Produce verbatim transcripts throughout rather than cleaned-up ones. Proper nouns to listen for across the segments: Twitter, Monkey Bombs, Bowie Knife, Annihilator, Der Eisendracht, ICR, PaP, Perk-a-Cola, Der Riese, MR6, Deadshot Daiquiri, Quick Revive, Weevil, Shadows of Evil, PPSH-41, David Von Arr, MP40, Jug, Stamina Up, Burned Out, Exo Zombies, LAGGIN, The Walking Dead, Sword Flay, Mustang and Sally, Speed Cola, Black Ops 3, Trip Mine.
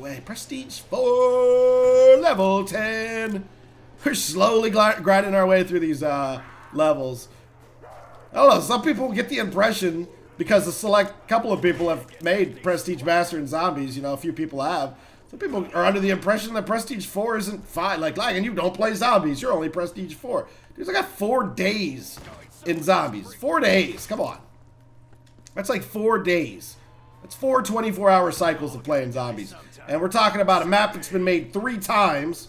away. Prestige four, level ten. We're slowly grinding our way through these uh, levels. I don't know, some people get the impression, because a select couple of people have made Prestige Master and Zombies, you know, a few people have. Some people are under the impression that Prestige four isn't fine. Like, like, and you don't play Zombies, you're only Prestige four. Dude, I got four days in Zombies. Four days, come on. That's like four days. That's four twenty-four hour cycles of playing Zombies. And we're talking about a map that's been made three times,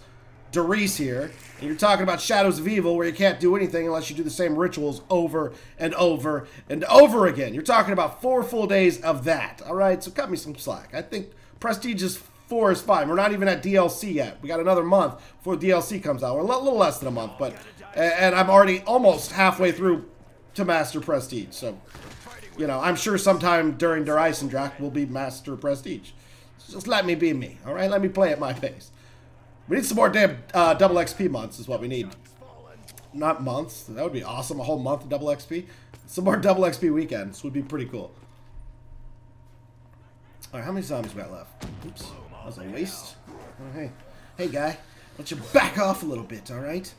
Der Riese here, and you're talking about Shadows of Evil, where you can't do anything unless you do the same rituals over and over and over again. You're talking about four full days of that. All right, so cut me some slack. I think Prestige is four is fine. We're not even at D L C yet. We got another month before D L C comes out. We're a little less than a month, but and I'm already almost halfway through to Master Prestige. So, you know, I'm sure sometime during Der Eisendracht we'll be Master Prestige. So just let me be me. All right, let me play at my pace. We need some more damn uh, double X P months is what we need. Not months. That would be awesome. A whole month of double X P. Some more double X P weekends would be pretty cool. All right, how many zombies we got left? Oops. That was a waste. Oh, hey. Hey, guy. Why don't you back off a little bit, all right?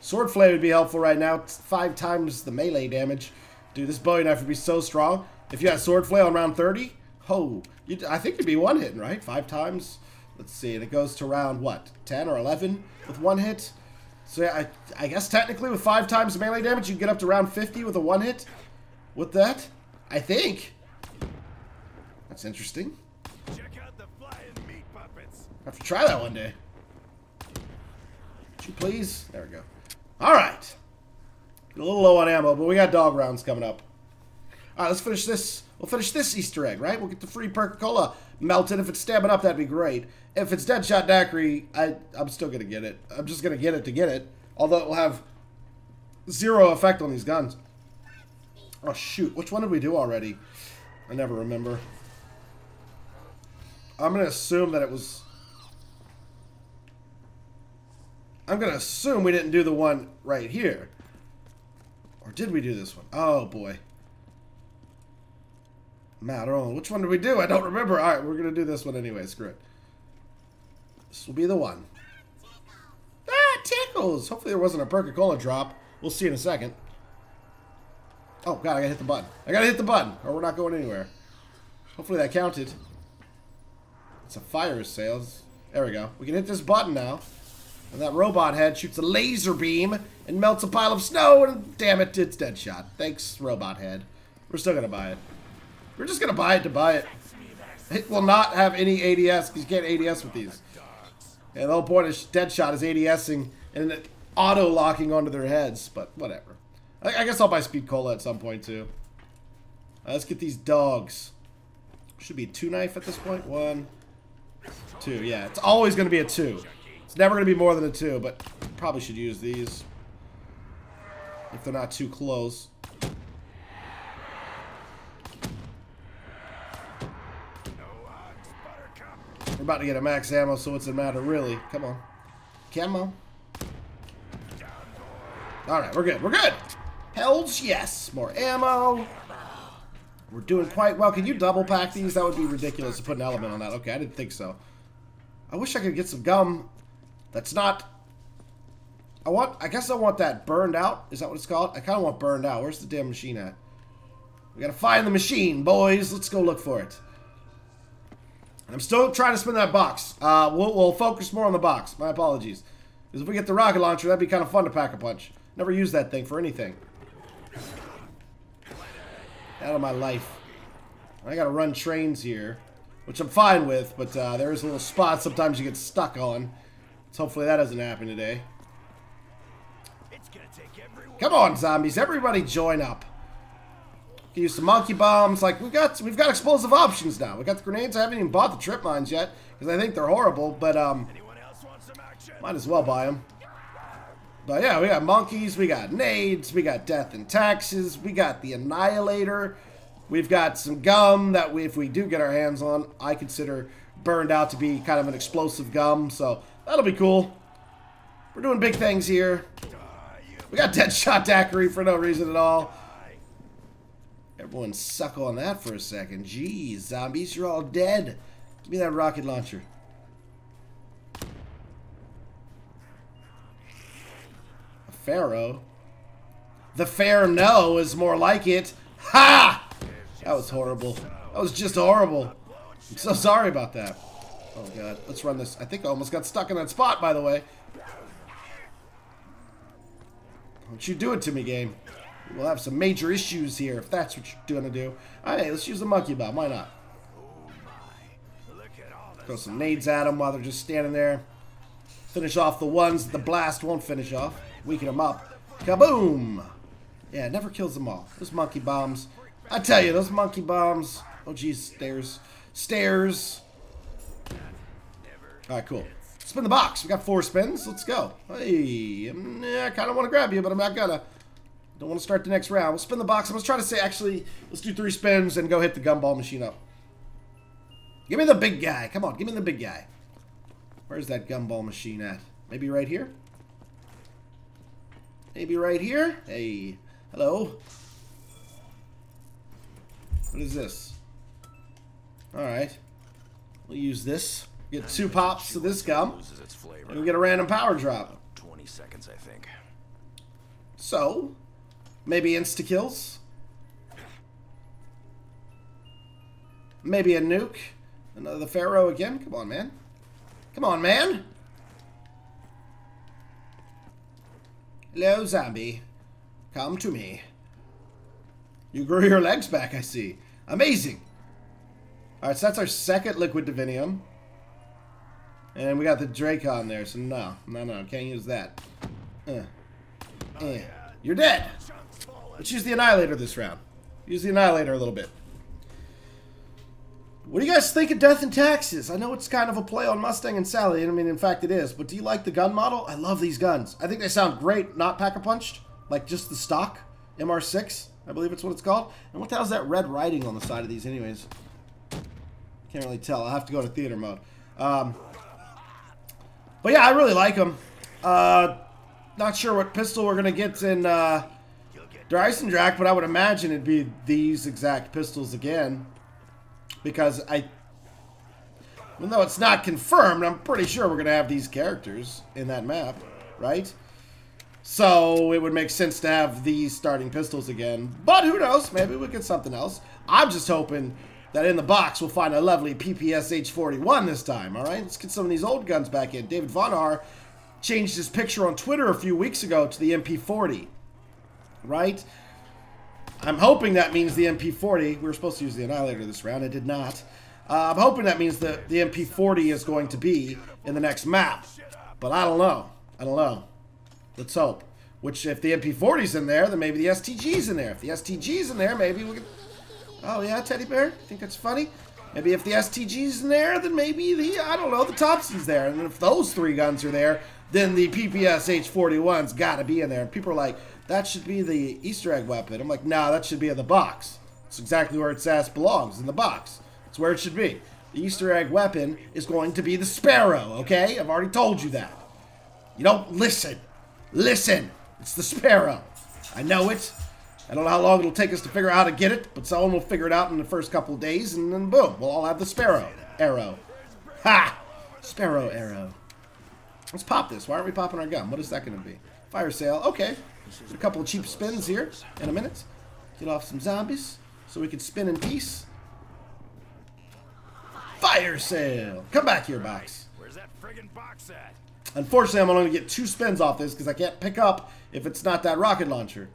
Sword Flay would be helpful right now. It's five times the melee damage. Dude, this Bowie Knife would be so strong. If you had Sword Flay on round thirty, oh, you'd, I think you'd be one hitting, right? Five times... Let's see, and it goes to round, what, ten or eleven with one hit? So yeah, I, I guess technically with five times melee damage, you can get up to round fifty with a one hit with that, I think. That's interesting. Check out the flying meat puppets. I have to try that one day. Would you please? There we go. All right. A little low on ammo, but we got dog rounds coming up. All right, let's finish this. We'll finish this Easter egg, right? We'll get the free Perk-a-Cola melted. If it's Stamina Up, that'd be great. If it's Deadshot Daiquiri, I, I'm still going to get it. I'm just going to get it to get it. Although it will have zero effect on these guns. Oh, shoot. Which one did we do already? I never remember. I'm going to assume that it was... I'm going to assume we didn't do the one right here. Or did we do this one? Oh, boy. Matter. Which one did we do? I don't remember. Alright, we're going to do this one anyway. Screw it. This will be the one. Ah, tickles! Hopefully there wasn't a Perk-a-Cola drop. We'll see in a second. Oh, God, I got to hit the button. I got to hit the button, or we're not going anywhere. Hopefully that counted. It's a fire sales. There we go. We can hit this button now. And that robot head shoots a laser beam and melts a pile of snow, and damn it, it's Deadshot. Thanks, robot head. We're still going to buy it. We're just going to buy it to buy it. It will not have any A D S, because you can't A D S with these. And the whole point of Deadshot is ADSing and auto-locking onto their heads, but whatever. I, I guess I'll buy Speed Cola at some point, too. Uh, let's get these dogs. Should be two knife at this point. One, two. Yeah, it's always going to be a two. It's never going to be more than a two, but probably should use these if they're not too close. We're about to get a max ammo, so what's the matter, really? Come on. Camo. Alright, we're good. We're good! Hells yes! More ammo. We're doing quite well. Can you double pack these? That would be ridiculous to put an element on that. Okay, I didn't think so. I wish I could get some gum. That's not... I want... I guess I want that Burned Out. Is that what it's called? I kind of want Burned Out. Where's the damn machine at? We gotta find the machine, boys. Let's go look for it. I'm still trying to spin that box. Uh, we'll, we'll focus more on the box. My apologies. Because if we get the rocket launcher, that'd be kind of fun to pack a punch. Never use that thing for anything. Out of my life. I gotta run trains here, which I'm fine with, but uh, there is a little spot sometimes you get stuck on. So hopefully that doesn't happen today. Come on, zombies! Everybody join up. Use some monkey bombs. Like we've got we've got explosive options now. We got the grenades. I haven't even bought the trip mines yet because I think they're horrible, but um might as well buy them. But yeah, we got monkeys, we got nades, we got death and taxes, we got the Annihilator, we've got some gum that we, if we do get our hands on, I consider Burned Out to be kind of an explosive gum, so that'll be cool. We're doing big things here. We got Deadshot Daiquiri for no reason at all. Everyone suck on that for a second. Jeez, zombies, you're all dead. Give me that rocket launcher. A pharaoh? The fair no is more like it. Ha! That was horrible. That was just horrible. I'm so sorry about that. Oh god, let's run this. I think I almost got stuck in that spot, by the way. Don't you do it to me, game. We'll have some major issues here if that's what you're gonna do. Alright, let's use the monkey bomb. Why not? Throw some nades at them while they're just standing there. Finish off the ones that the blast won't finish off. Weaken them up. Kaboom! Yeah, it never kills them all. Those monkey bombs. I tell you, those monkey bombs. Oh, geez, stairs. Stairs. Alright, cool. Spin the box. We got four spins. Let's go. Hey, I kind of want to grab you, but I'm not gonna. Don't want to start the next round. We'll spin the box. I'm going to try to say, actually, let's do three spins and go hit the gumball machine up. Give me the big guy. Come on, give me the big guy. Where's that gumball machine at? Maybe right here? Maybe right here? Hey, hello. What is this? Alright. We'll use this. Get two pops to this gum. And we'll get a random power drop. twenty seconds, I think. So... maybe insta-kills. Maybe a nuke. Another pharaoh again. Come on, man. Come on, man. Hello, zombie. Come to me. You grew your legs back, I see. Amazing. Alright, so that's our second liquid divinium. And we got the Dracon there, so no. No, no, can't use that. Uh, uh. You're dead. Let's use the Annihilator this round. Use the Annihilator a little bit. What do you guys think of Death and Taxes? I know it's kind of a play on Mustang and Sally. I mean, in fact, it is. But do you like the gun model? I love these guns. I think they sound great, not pack-a-punched. Like, just the stock. M R six, I believe it's what it's called. And what the hell's that red writing on the side of these anyways? Can't really tell. I'll have to go to theater mode. Um, but yeah, I really like them. Uh, not sure what pistol we're going to get in... Uh, Der Riese, but I would imagine it'd be these exact pistols again. Because I... even though it's not confirmed, I'm pretty sure we're going to have these characters in that map, right? So it would make sense to have these starting pistols again. But who knows? Maybe we'll get something else. I'm just hoping that in the box we'll find a lovely P P S H forty-one this time, alright? Let's get some of these old guns back in. David Von Arr changed his picture on Twitter a few weeks ago to the M P forty. Right? I'm hoping that means the M P forty. We were supposed to use the Annihilator this round. I did not. Uh, I'm hoping that means the, the M P forty is going to be in the next map. But I don't know. I don't know. Let's hope. Which, if the M P forty's in there, then maybe the S T G's in there. If the S T G's in there, maybe we can... oh, yeah, Teddy Bear? Think that's funny? Maybe if the S T G's in there, then maybe the... I don't know. The Thompson's there. And if those three guns are there, then the P P S H forty-one's got to be in there. And people are like... that should be the Easter egg weapon. I'm like, nah, that should be in the box. It's exactly where its ass belongs, in the box. It's where it should be. The Easter egg weapon is going to be the Sparrow, okay? I've already told you that. You don't listen. Listen. It's the Sparrow. I know it. I don't know how long it'll take us to figure out how to get it, but someone will figure it out in the first couple of days, and then boom, we'll all have the Sparrow arrow. Ha! Sparrow arrow. Let's pop this. Why aren't we popping our gun? What is that going to be? Fire sale. Okay. A couple of cheap spins here in a minute. Get off some zombies so we can spin in peace. Fire sale! Come back here, box. Where's that friggin' box at? Unfortunately, I'm only going to get two spins off this because I can't pick up if it's not that rocket launcher.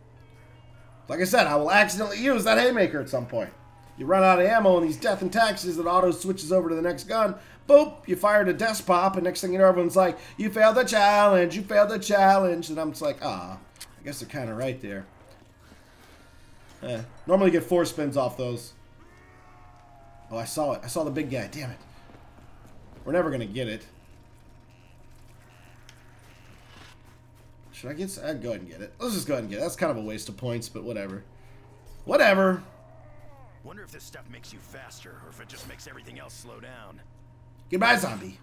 Like I said, I will accidentally use that haymaker at some point. You run out of ammo in these Death and Taxes, it auto switches over to the next gun. Boop! You fired a death pop, and next thing you know, everyone's like, you failed the challenge, you failed the challenge. And I'm just like, ah. I guess they're kind of right there. Eh, normally get four spins off those. Oh, I saw it. I saw the big guy. Damn it. We're never going to get it. Should I get... I'd go ahead and get it. Let's just go ahead and get it. That's kind of a waste of points, but whatever. Whatever. Wonder if this stuff makes you faster, or if it just makes everything else slow down. Goodbye, zombie.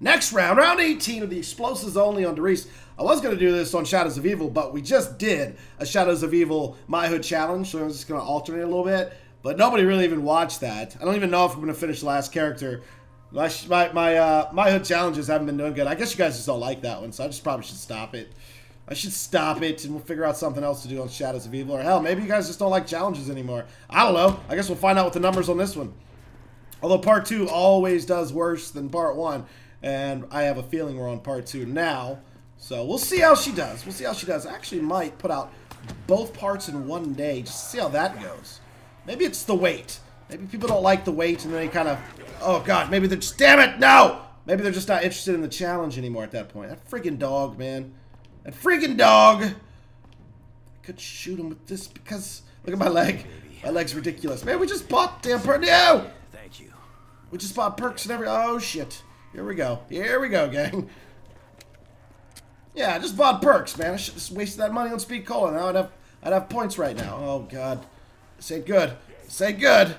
Next round, round eighteen of the Explosives Only on Der Riese. I was going to do this on Shadows of Evil, but we just did a Shadows of Evil My Hood Challenge, so I'm just going to alternate a little bit. But nobody really even watched that. I don't even know if I'm going to finish the last character My my my, uh, my hood challenges haven't been doing good. I guess you guys just don't like that one, so I just probably should stop it. I should stop it, and we'll figure out something else to do on Shadows of Evil. Or hell, maybe you guys just don't like challenges anymore. I don't know. I guess we'll find out what the numbers on this one. Although part two always does worse than part one, and I have a feeling we're on part two now. So we'll see how she does. We'll see how she does. I actually might put out both parts in one day just to see how that goes. Maybe it's the weight. Maybe people don't like the weight, and they kind of, oh god, maybe they're just, damn it, no! Maybe they're just not interested in the challenge anymore at that point. That freaking dog, man. That freaking dog! I could shoot him with this because, look at my leg. My leg's ridiculous. Man, we just bought damn perks. No! Thank you. We just bought perks and every, oh shit. Here we go. Here we go, gang. Yeah, I just bought perks, man. I should just wasted that money on Speed Cola. Now I'd have, I'd have points right now. Oh god. This ain't good. This ain't good.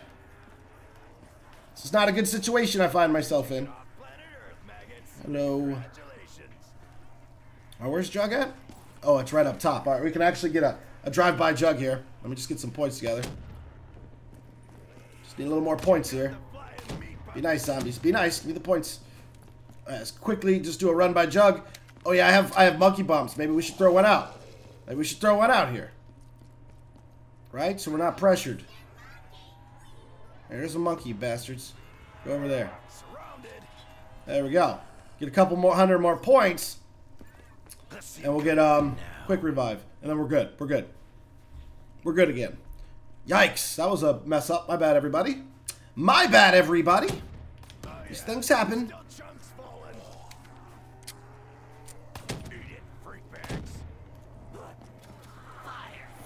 This is not a good situation I find myself in. Hello. Oh, where's Jug at? Oh, it's right up top. All right, we can actually get a, a drive-by Jug here. Let me just get some points together. Just need a little more points here. Be nice, zombies. Be nice. Give me the points. All right, let's quickly just do a run by Jug. Oh yeah, I have I have monkey bombs. Maybe we should throw one out. Maybe we should throw one out here. Right? So we're not pressured. There's a monkey, you bastards. Go over there. There we go. Get a couple more hundred more points, and we'll get um quick revive, and then we're good. We're good. We're good again. Yikes! That was a mess up. My bad, everybody. My bad, everybody. These things happen.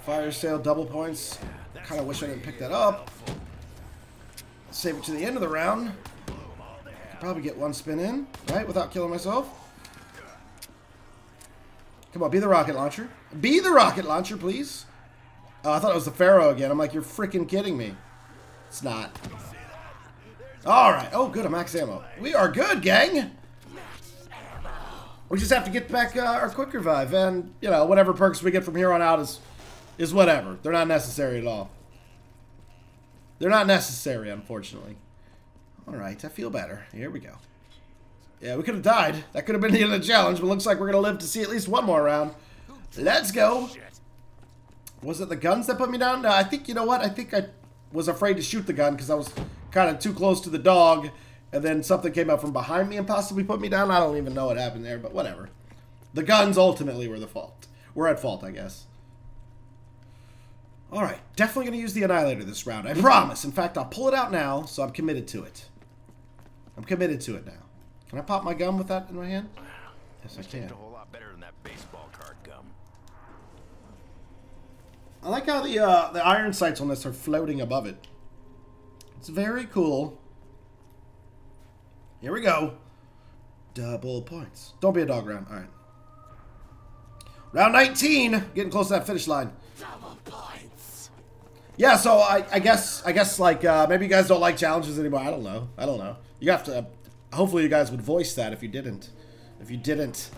Fire sale, double points. Kind of wish I didn't pick that up. Save it to the end of the round. Could probably get one spin in, right? Without killing myself. Come on, be the rocket launcher. Be the rocket launcher, please. Oh, I thought it was the Pharaoh again. I'm like, you're freaking kidding me. It's not. All right. Oh, good. I'm max ammo. We are good, gang. We just have to get back uh, our quick revive, and you know, whatever perks we get from here on out is is whatever. They're not necessary at all. They're not necessary, unfortunately. Alright, I feel better. Here we go. Yeah, we could have died. That could have been the end of the challenge, but looks like we're going to live to see at least one more round. Let's go! Was it the guns that put me down? No, I think, you know what? I think I was afraid to shoot the gun because I was kind of too close to the dog, and then something came up from behind me and possibly put me down. I don't even know what happened there, but whatever. The guns ultimately were the fault. We're at fault, I guess. Alright, definitely going to use the Annihilator this round, I promise. In fact, I'll pull it out now, so I'm committed to it. I'm committed to it now. Can I pop my gum with that in my hand? Yes, I can. A whole lot better than that baseball card gum. I like how the, uh, the iron sights on this are floating above it. It's very cool. Here we go. Double points. Don't be a dog round. Alright. Round nineteen. Getting close to that finish line. Double points. Yeah, so I, I guess, I guess like, uh, maybe you guys don't like challenges anymore. I don't know. I don't know. You have to, uh, hopefully you guys would voice that if you didn't. If you didn't.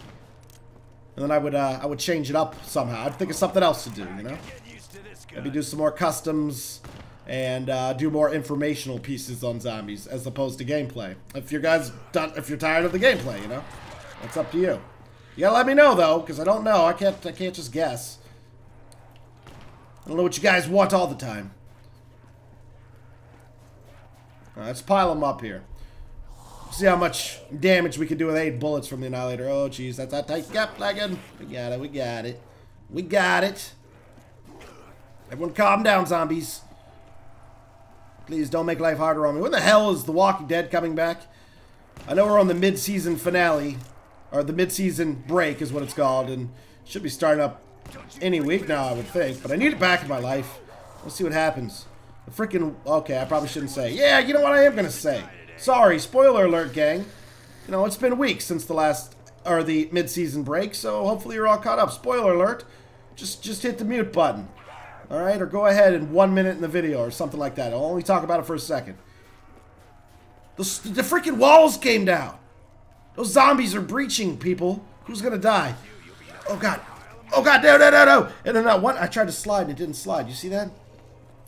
And then I would, uh, I would change it up somehow. I'd think of something else to do, you know? Maybe do some more customs and, uh, do more informational pieces on zombies as opposed to gameplay. If you guys, done, if you're tired of the gameplay, you know? That's up to you. You gotta let me know, though, because I don't know. I can't, I can't just guess. I don't know what you guys want all the time. Right, let's pile them up here. See how much damage we can do with eight bullets from the Annihilator. Oh, jeez, that's a tight gap, lagging. We got it, we got it. We got it. Everyone calm down, zombies. Please don't make life harder on me. When the hell is The Walking Dead coming back? I know we're on the mid-season finale. Or the mid-season break is what it's called. And should be starting up any week now, I would think, but I need it back in my life. Let's see what happens. The freaking, okay, I probably shouldn't say. Yeah, you know what I am gonna say. Sorry, spoiler alert, gang. You know, it's been weeks since the last, or the mid-season break, so hopefully you're all caught up. Spoiler alert. Just, just hit the mute button. All right, or go ahead and one minute in the video or something like that. I'll only talk about it for a second. The, the freaking walls came down. Those zombies are breaching people. Who's gonna die? Oh God. Oh god, no, no, no, no! And then that one, I tried to slide and it didn't slide, you see that?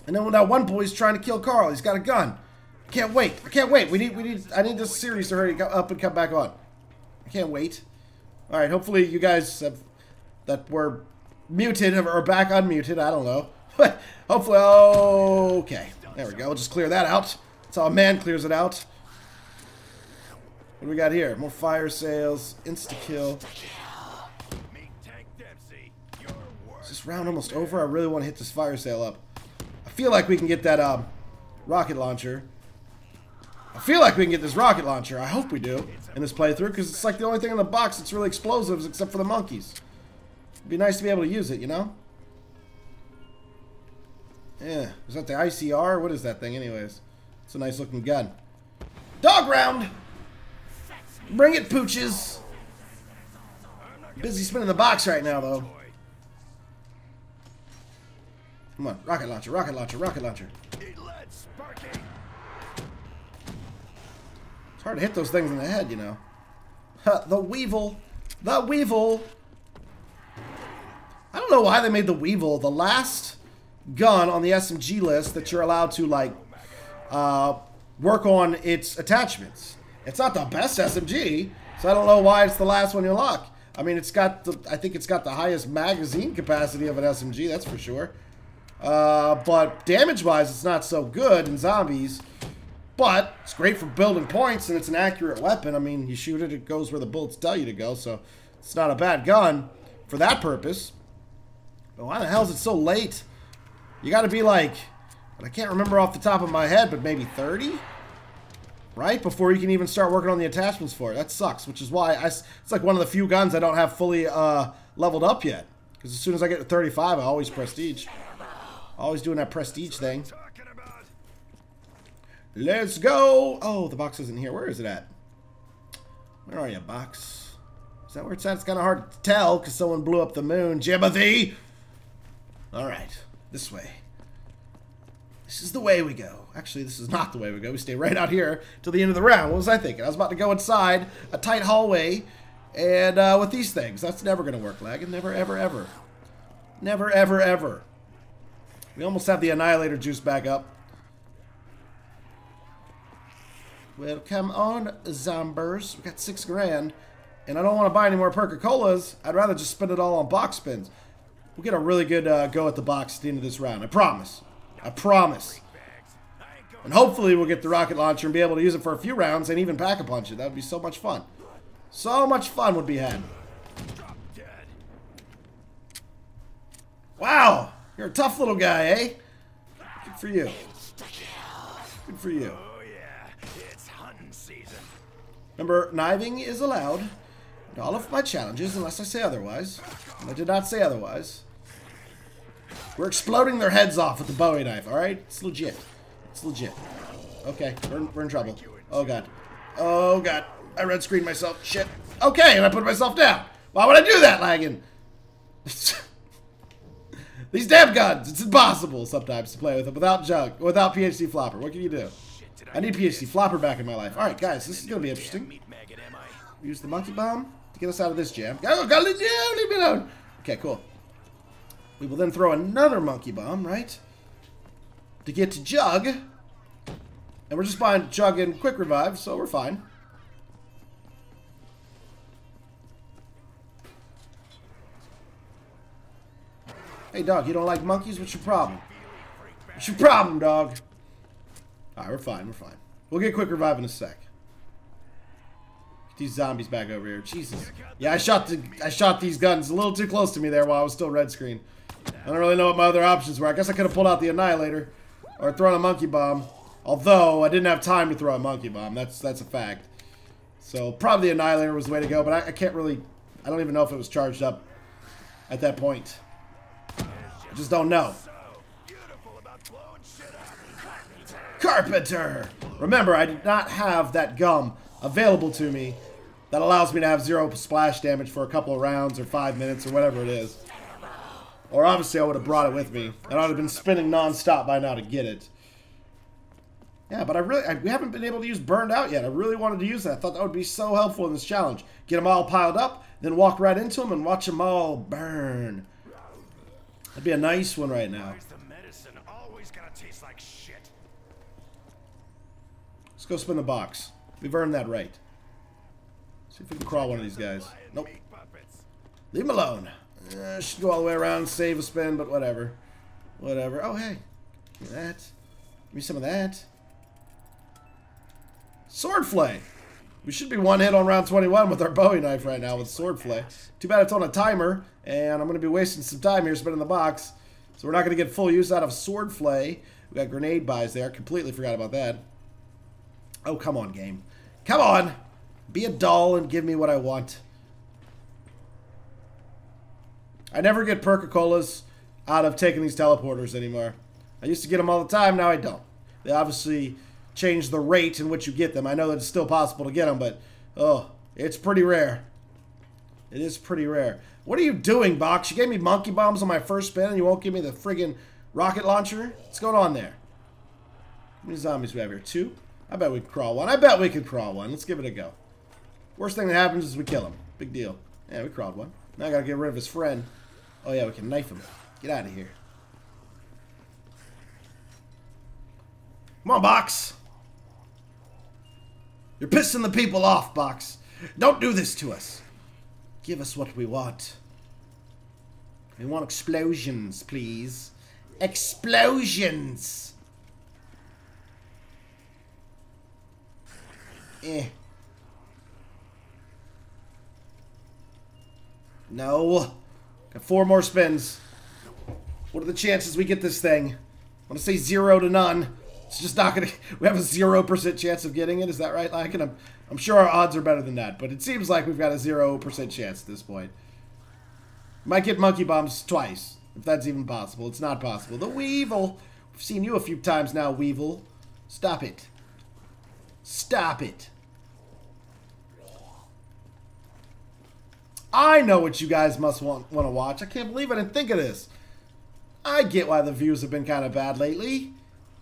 And then when that one boy's trying to kill Carl, he's got a gun. I can't wait. I can't wait. We need. We need. I need this series to hurry up and come back on. I can't wait. All right. Hopefully you guys have, that were muted or back unmuted. I don't know. But hopefully. Okay. There we go. We'll just clear that out. That's how a man clears it out. What do we got here? More fire sales. Insta kill. Is this round almost over? I really want to hit this fire sale up. I feel like we can get that um, rocket launcher. I feel like we can get this rocket launcher. I hope we do in this playthrough, because it's like the only thing in the box that's really explosives except for the monkeys. It'd be nice to be able to use it, you know? Yeah. Is that the I C R? What is that thing anyways? It's a nice looking gun. Dog round! Bring it, pooches! Busy spinning the box right now, though. Come on, rocket launcher, rocket launcher, rocket launcher. It's hard to hit those things in the head, you know. Ha, the Weevil! The Weevil! I don't know why they made the Weevil the last gun on the S M G list that you're allowed to, like, uh, work on its attachments. It's not the best S M G, so I don't know why it's the last one you lock. I mean, it's got the, I think it's got the highest magazine capacity of an S M G, that's for sure. Uh, but damage-wise, it's not so good in zombies. But it's great for building points, and it's an accurate weapon. I mean, you shoot it, it goes where the bullets tell you to go, so it's not a bad gun for that purpose. But why the hell is it so late? You gotta be like, I can't remember off the top of my head, but maybe thirty? Right? Before you can even start working on the attachments for it. That sucks, which is why I, it's like one of the few guns I don't have fully uh, leveled up yet. Because as soon as I get to thirty-five, I always prestige. Always doing that prestige thing. Let's go! Oh, the box isn't here. Where is it at? Where are you, box? Is that where it's at? It's kind of hard to tell because someone blew up the moon. Jimothy! Alright, this way. This is the way we go. Actually, this is not the way we go. We stay right out here till the end of the round. What was I thinking? I was about to go inside a tight hallway and uh, with these things. That's never going to work, Lag. Never, ever, ever. Never, ever, ever. We almost have the Annihilator juice back up. Well, come on, Zombers. We got six grand. And I don't want to buy any more Perk-a-Colas. I'd rather just spend it all on box spins. We'll get a really good uh, go at the box at the end of this round. I promise. I promise. And hopefully we'll get the rocket launcher and be able to use it for a few rounds and even pack a punch it. That would be so much fun. So much fun would be had. Wow! You're a tough little guy, eh? Good for you. Good for you. Remember, kniving is allowed in all of my challenges unless I say otherwise. And I did not say otherwise. We're exploding their heads off with the Bowie knife, alright? It's legit. It's legit. Okay, we're in, we're in trouble. Oh, God. Oh, God. I red screened myself. Shit. Okay, and I put myself down. Why would I do that, Laggin? These damn guns. It's impossible sometimes to play with them without Jug, without P H D Flopper. What can you do? I need P H D Flopper back in my life. Alright, guys, this is going to be interesting. Use the monkey bomb to get us out of this jam. Go, go, leave me alone, leave me alone. Okay, cool. We will then throw another monkey bomb, right? To get to Jug. And we're just buying Jug and Quick Revive, so we're fine. Hey, dog, you don't like monkeys? What's your problem? What's your problem, dog? Alright, we're fine, we're fine. We'll get Quick Revive in a sec. Get these zombies back over here. Jesus. Yeah, I shot the, I shot these guns a little too close to me there while I was still red screen. I don't really know what my other options were. I guess I could have pulled out the Annihilator or thrown a monkey bomb. Although I didn't have time to throw a monkey bomb. That's that's a fact. So probably the Annihilator was the way to go, but I, I can't really, I don't even know if it was charged up at that point. I just don't know. Carpenter! Remember, I did not have that gum available to me that allows me to have zero splash damage for a couple of rounds or five minutes or whatever it is. Or obviously I would have brought it with me, and I would have been spinning non-stop by now to get it. Yeah, but I really, I, we haven't been able to use Burned Out yet. I really wanted to use that. I thought that would be so helpful in this challenge. Get them all piled up, then walk right into them and watch them all burn. That'd be a nice one right now. Let's go spin the box. We've earned that right. See if we can crawl one of these guys. Nope. Leave him alone. Uh, should go all the way around, save a spin, but whatever. Whatever. Oh, hey. Give me that. Give me some of that. Sword Flay. We should be one hit on round twenty-one with our Bowie Knife right now with Sword Flay. Too bad it's on a timer, and I'm going to be wasting some time here spinning the box. So we're not going to get full use out of Sword Flay. We got grenade buys there. Completely forgot about that. Oh, come on, game. Come on. Be a doll and give me what I want. I never get Perk-a-Colas out of taking these teleporters anymore. I used to get them all the time, now I don't. They obviously changed the rate in which you get them. I know that it's still possible to get them, but, oh, it's pretty rare. It is pretty rare. What are you doing, Box? You gave me monkey bombs on my first spin, and you won't give me the friggin' rocket launcher? What's going on there? How many zombies do we have here? Two? I bet we can crawl one. I bet we can crawl one. Let's give it a go. Worst thing that happens is we kill him. Big deal. Yeah, we crawled one. Now I gotta get rid of his friend. Oh yeah, we can knife him. Get out of here. Come on, Box. You're pissing the people off, Box. Don't do this to us. Give us what we want. We want explosions, please. Explosions. Eh. No. Got four more spins. What are the chances we get this thing? I want to say zero to none. It's just not going to... We have a zero percent chance of getting it. Is that right, Lycan? I'm, I'm sure our odds are better than that, but it seems like we've got a zero percent chance at this point. Might get monkey bombs twice, if that's even possible. It's not possible. The Weevil. We've seen you a few times now, Weevil. Stop it. Stop it. I know what you guys must want, want to watch. I can't believe I didn't think of this. I get why the views have been kind of bad lately.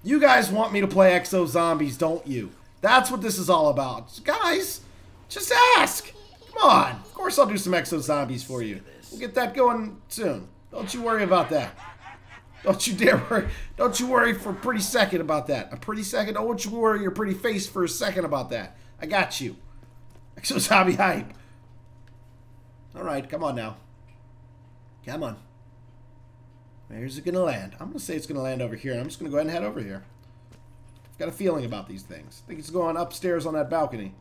You guys want me to play Exo Zombies, don't you? That's what this is all about. Guys, just ask. Come on. Of course I'll do some Exo Zombies for you. We'll get that going soon. Don't you worry about that. Don't you dare worry. Don't you worry for a pretty second about that. A pretty second? Don't you worry your pretty face for a second about that. I got you. Exo Zombie hype. All right, come on now. Come on. Where's it going to land? I'm going to say it's going to land over here, and I'm just going to go ahead and head over here. I've got a feeling about these things. I think it's going upstairs on that balcony.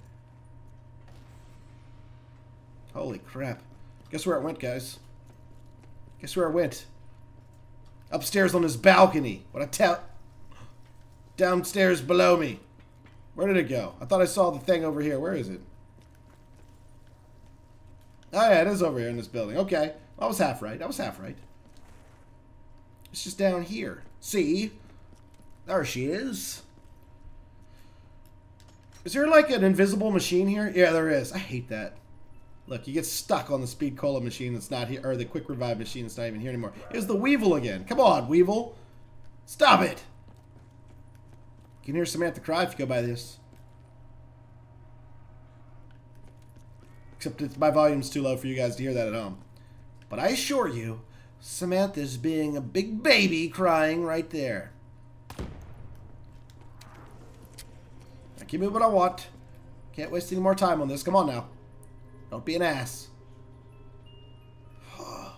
Holy crap. Guess where it went, guys? Guess where it went? Upstairs on this balcony. What I tell... Downstairs below me. Where did it go? I thought I saw the thing over here. Where is it? Oh, yeah, it is over here in this building. Okay. I was half right. I was half right. It's just down here. See? There she is. Is there, like, an invisible machine here? Yeah, there is. I hate that. Look, you get stuck on the Speed Cola machine that's not here, or the Quick Revive machine that's not even here anymore. It's the Weevil again. Come on, Weevil. Stop it. You can hear Samantha cry if you go by this. Except it's, my volume's too low for you guys to hear that at home. But I assure you, Samantha's being a big baby crying right there. Now give me what I want. Can't waste any more time on this. Come on now. Don't be an ass. I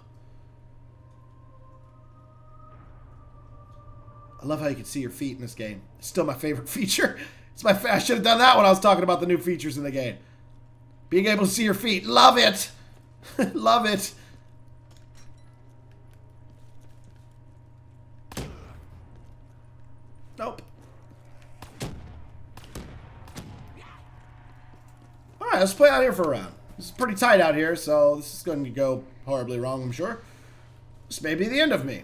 love how you can see your feet in this game. It's still my favorite feature. It's my fa- I should have done that when I was talking about the new features in the game. Being able to see your feet. Love it. Love it. Nope. Alright, let's play out here for a round. This is pretty tight out here, so this is going to go horribly wrong, I'm sure. This may be the end of me.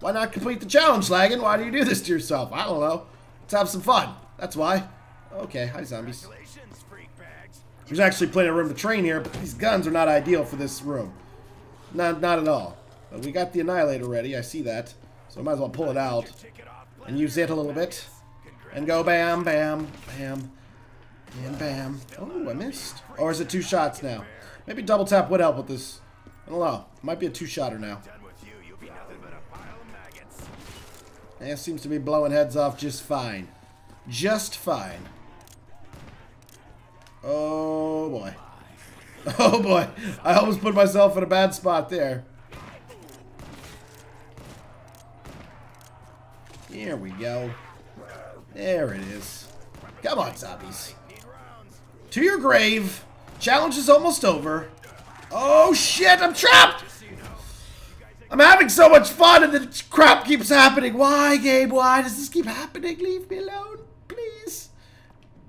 Why not complete the challenge, Lagan? Why do you do this to yourself? I don't know. Let's have some fun. That's why. Okay, hi, zombies. There's actually plenty of room to train here, but these guns are not ideal for this room. Not, not at all. But we got the Annihilator ready, I see that. So I might as well pull it out and use it a little bit. And go bam, bam, bam, and bam. Oh, I missed. Or is it two shots now? Maybe double tap would help with this. I don't know. It might be a two-shotter now. That seems to be blowing heads off just fine. Just fine. Oh boy. Oh boy. I almost put myself in a bad spot there. Here we go. There it is. Come on, zombies. To your grave. Challenge is almost over. Oh shit, I'm trapped! I'm having so much fun and the crap keeps happening. Why, Gabe? Why does this keep happening? Leave me alone, please.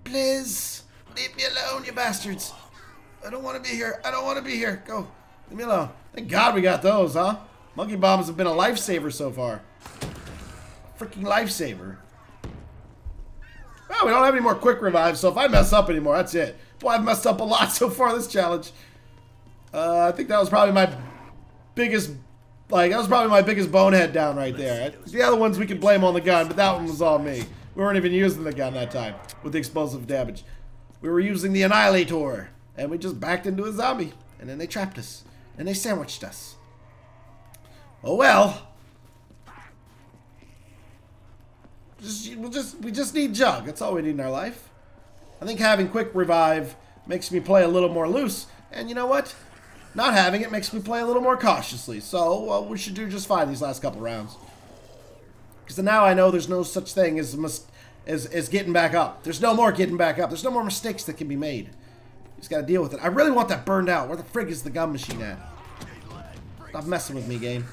Please. Leave me alone, you bastards. I don't want to be here. I don't want to be here. Go. Leave me alone. Thank God we got those, huh? Monkey bombs have been a lifesaver so far. Freaking lifesaver. Oh, we don't have any more quick revives, so if I mess up anymore, that's it. Boy, I've messed up a lot so far this challenge. Uh, I think that was probably my biggest... Like, that was probably my biggest bonehead down right there. The other ones we could blame on the gun, but that one was all me. We weren't even using the gun that time with the explosive damage. We were using the Annihilator, and we just backed into a zombie. And then they trapped us, and they sandwiched us. Oh well. Just, we'll just, we just need Jug. That's all we need in our life. I think having Quick Revive makes me play a little more loose, and you know what? Not having it makes me play a little more cautiously, so uh, we should do just fine these last couple rounds. Because now I know there's no such thing as, mis as as getting back up. There's no more getting back up. There's no more mistakes that can be made. You just gotta deal with it. I really want that burned out. Where the frig is the gun machine at? Stop messing with me, game.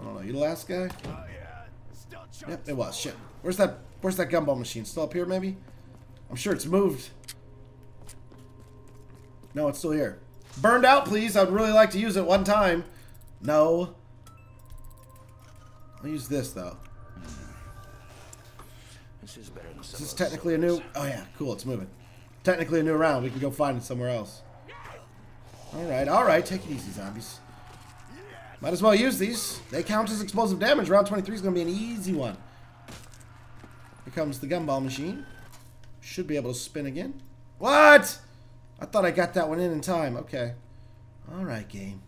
I don't know. You the last guy? Yep, it was. Shit. Where's that? Where's that gumball machine? Still up here, maybe? I'm sure it's moved. No, it's still here. Burned out, please. I'd really like to use it one time. No. I'll use this, though. This is better than this is technically a new... Oh, yeah. Cool. It's moving. Technically a new round. We can go find it somewhere else. All right. All right. Take it easy, zombies. Might as well use these. They count as explosive damage. Round twenty-three is going to be an easy one. Here comes the gumball machine. Should be able to spin again. What? I thought I got that one in in time. Okay. All right, game.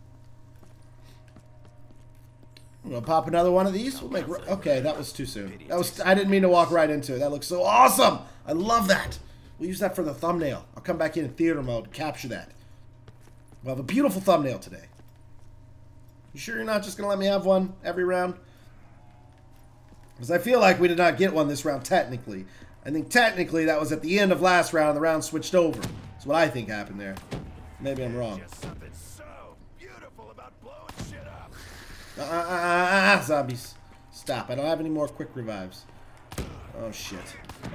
I'm gonna pop another one of these. We'll make. Okay, that was too soon. That was. I didn't mean to walk right into it. That looks so awesome. I love that. We'll use that for the thumbnail. I'll come back in in theater mode and capture that. We'll have a beautiful thumbnail today. You sure you're not just gonna let me have one every round? Because I feel like we did not get one this round technically. I think technically that was at the end of last round. The round switched over. That's what I think happened there. Maybe I'm wrong. Uh, uh, uh, uh, zombies. Stop. I don't have any more quick revives. Oh, shit.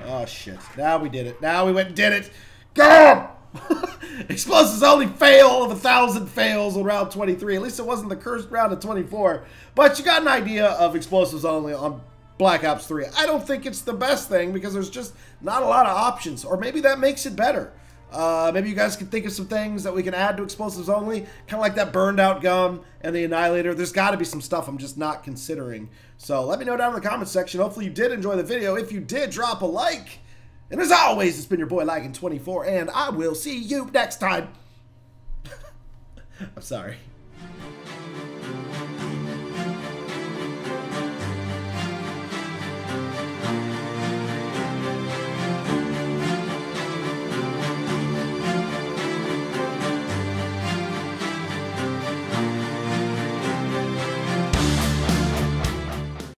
Oh, shit. Now we did it. Now we went and did it. Go! Explosives only fail of a thousand fails on round twenty-three. At least it wasn't the cursed round of twenty-four. But you got an idea of explosives only on Black Ops three. I don't think it's the best thing because there's just not a lot of options. Or maybe that makes it better. Uh, maybe you guys can think of some things that we can add to explosives only. Kind of like that burned out gum and the Annihilator. There's got to be some stuff I'm just not considering. So let me know down in the comments section. Hopefully you did enjoy the video. If you did, drop a like. And as always, it's been your boy Laggin twenty-four, and I will see you next time. I'm sorry.